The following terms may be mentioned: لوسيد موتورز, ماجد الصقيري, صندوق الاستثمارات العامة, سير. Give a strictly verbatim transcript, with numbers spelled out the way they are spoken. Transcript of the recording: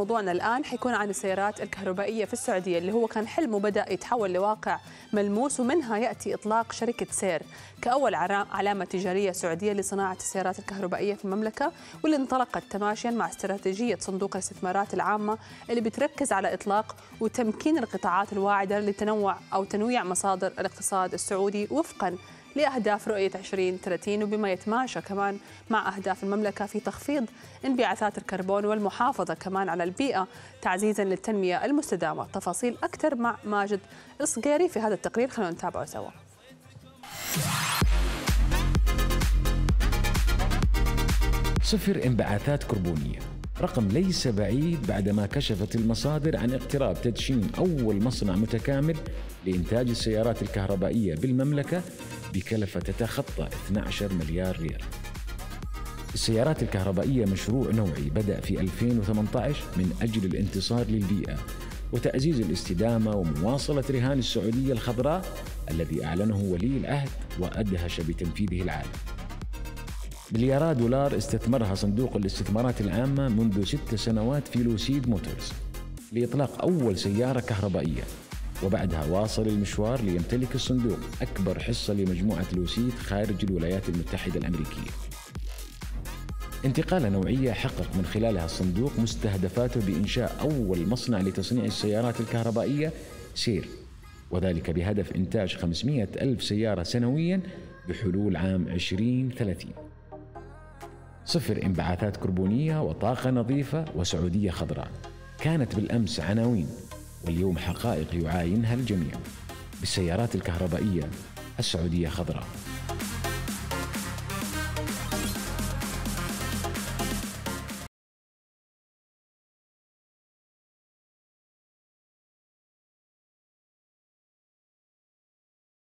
موضوعنا الآن حيكون عن السيارات الكهربائية في السعودية، اللي هو كان حلمه بدأ يتحول لواقع ملموس، ومنها يأتي إطلاق شركة سير كأول علامة تجارية سعودية لصناعة السيارات الكهربائية في المملكة، واللي انطلقت تماشيا مع استراتيجية صندوق الاستثمارات العامة اللي بتركز على إطلاق وتمكين القطاعات الواعدة لتنوع أو تنويع مصادر الاقتصاد السعودي وفقاً لأهداف رؤية عشرين ثلاثين، وبما يتماشى كمان مع أهداف المملكة في تخفيض انبعاثات الكربون والمحافظة كمان على البيئة تعزيزا للتنمية المستدامة. تفاصيل أكثر مع ماجد الصقيري في هذا التقرير، خلونا نتابعه سوا. صفر انبعاثات كربونية، رقم ليس بعيد بعدما كشفت المصادر عن اقتراب تدشين أول مصنع متكامل لإنتاج السيارات الكهربائية بالمملكة بكلفة تتخطى اثني عشر مليار ريال. السيارات الكهربائية مشروع نوعي بدأ في ألفين وثمانية عشر من أجل الانتصار للبيئة وتعزيز الاستدامة ومواصلة رهان السعودية الخضراء الذي أعلنه ولي العهد وأدهش بتنفيذه العالم. مليارات دولار استثمرها صندوق الاستثمارات العامة منذ ست سنوات في لوسيد موتورز لإطلاق أول سيارة كهربائية، وبعدها واصل المشوار ليمتلك الصندوق أكبر حصة لمجموعة لوسيد خارج الولايات المتحدة الأمريكية. انتقالة نوعية حقق من خلالها الصندوق مستهدفاته بإنشاء أول مصنع لتصنيع السيارات الكهربائية سير، وذلك بهدف إنتاج خمسمئة ألف سيارة سنوياً بحلول عام عشرين ثلاثين. صفر انبعاثات كربونية وطاقة نظيفة وسعودية خضراء كانت بالأمس عناوين، واليوم حقائق يعاينها الجميع. بالسيارات الكهربائية السعودية خضراء.